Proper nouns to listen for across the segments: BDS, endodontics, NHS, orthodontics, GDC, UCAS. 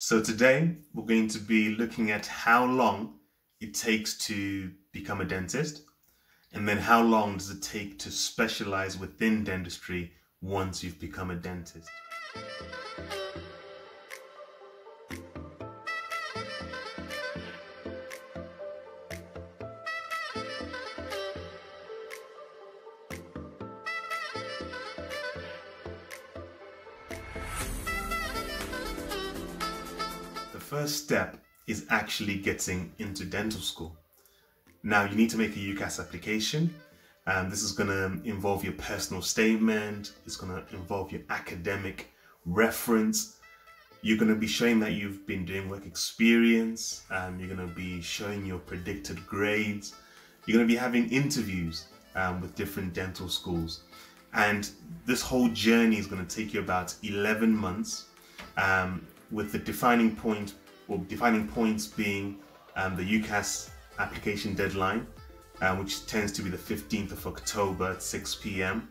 So today we're going to be looking at how long it takes to become a dentist, and then how long does it take to specialize within dentistry once you've become a dentist. First step is actually getting into dental school. Now you need to make a UCAS application. This is going to involve your personal statement, it's going to involve your academic reference. You're going to be showing that you've been doing work experience, you're going to be showing your predicted grades, you're going to be having interviews with different dental schools. And this whole journey is going to take you about 11 months. With the defining points being the UCAS application deadline, which tends to be the 15th of October at 6 p.m,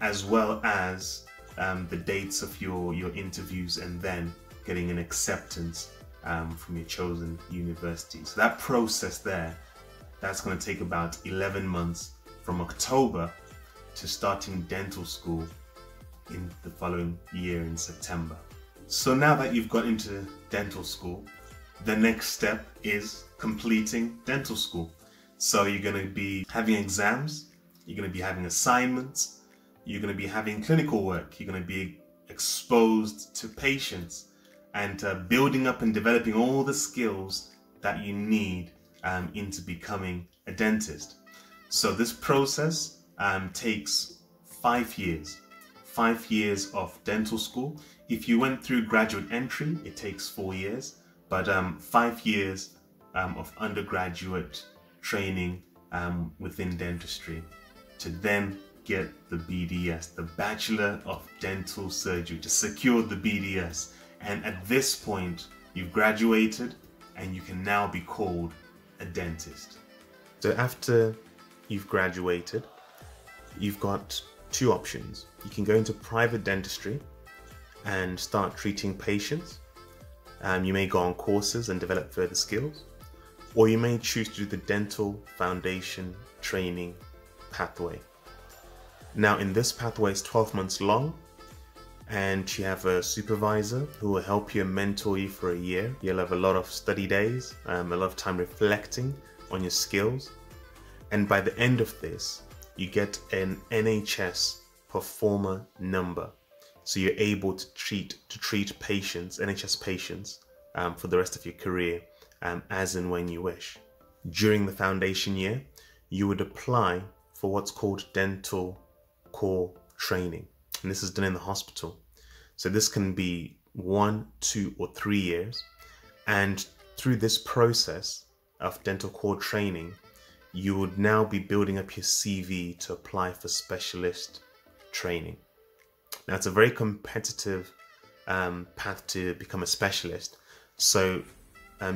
as well as the dates of your interviews and then getting an acceptance from your chosen university. So that process there, that's going to take about 11 months from October to starting dental school in the following year in September. So now that you've got into dental school, the next step is completing dental school. So you're going to be having exams, you're going to be having assignments, you're going to be having clinical work, you're going to be exposed to patients and building up and developing all the skills that you need into becoming a dentist. So this process takes 5 years. 5 years of dental school. If you went through graduate entry, it takes 4 years, but 5 years of undergraduate training within dentistry to then get the BDS, the Bachelor of Dental Surgery, to secure the BDS. And at this point, you've graduated and you can now be called a dentist. So after you've graduated, you've got two options. You can go into private dentistry and start treating patients. You may go on courses and develop further skills, or you may choose to do the dental foundation training pathway. Now in this pathway, it's 12 months long, and you have a supervisor who will help you and mentor you for a year. You'll have a lot of study days, a lot of time reflecting on your skills. And by the end of this, you get an NHS performer number. So you're able to treat patients, NHS patients, for the rest of your career, as and when you wish. During the foundation year, you would apply for what's called dental core training. And this is done in the hospital. So this can be 1, 2, or 3 years. And through this process of dental core training, you would now be building up your CV to apply for specialist training. Now it's a very competitive path to become a specialist. So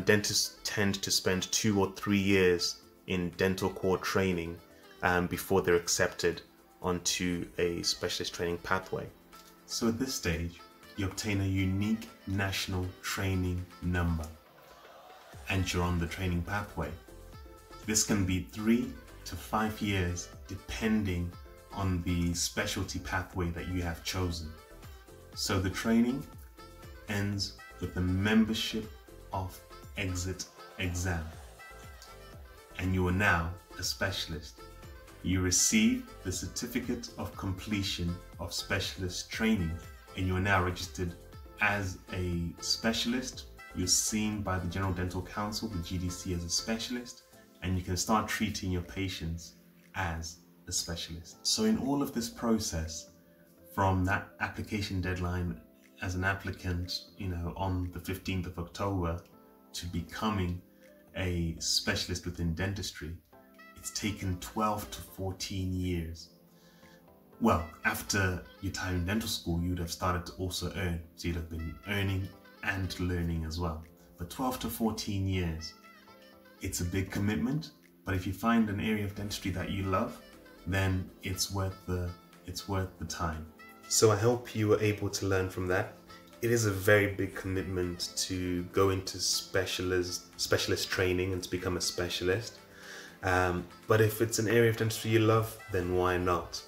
dentists tend to spend 2 or 3 years in dental core training before they're accepted onto a specialist training pathway. So at this stage, you obtain a unique national training number and you're on the training pathway. This can be 3 to 5 years depending on the specialty pathway that you have chosen. So the training ends with the membership of exit exam, and you are now a specialist. You receive the certificate of completion of specialist training, and you are now registered as a specialist. You're seen by the General Dental Council, the GDC, as a specialist, and you can start treating your patients as a specialist. So in all of this process, from that application deadline as an applicant, you know, on the 15th of October to becoming a specialist within dentistry, it's taken 12 to 14 years. Well, after your time in dental school, you'd have started to also earn. So you'd have been earning and learning as well. But 12 to 14 years, it's a big commitment, but if you find an area of dentistry that you love, then it's worth the time. So I hope you were able to learn from that it is a very big commitment to go into specialist training and to become a specialist. But if it's an area of dentistry you love, then why not?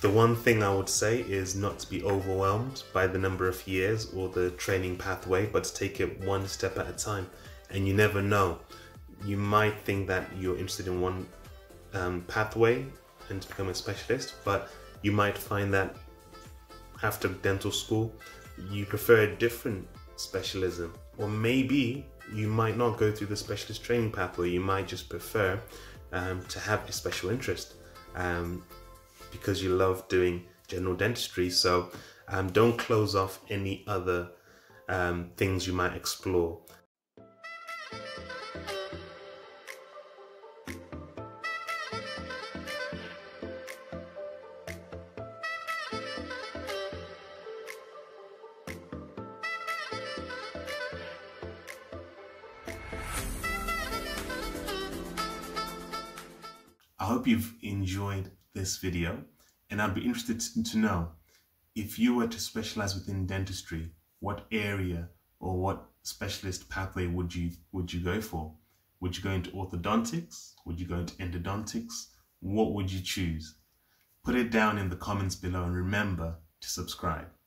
The one thing I would say is not to be overwhelmed by the number of years or the training pathway, but to take it one step at a time. And you never know. You might think that you're interested in one pathway and to become a specialist, but you might find that after dental school, you prefer a different specialism, or maybe you might not go through the specialist training pathway. You might just prefer to have a special interest because you love doing general dentistry. So don't close off any other things you might explore. I hope you've enjoyed this video, and I'd be interested to know, if you were to specialize within dentistry, what area or what specialist pathway would you go for? Would you go into orthodontics? Would you go into endodontics? What would you choose? Put it down in the comments below, and remember to subscribe.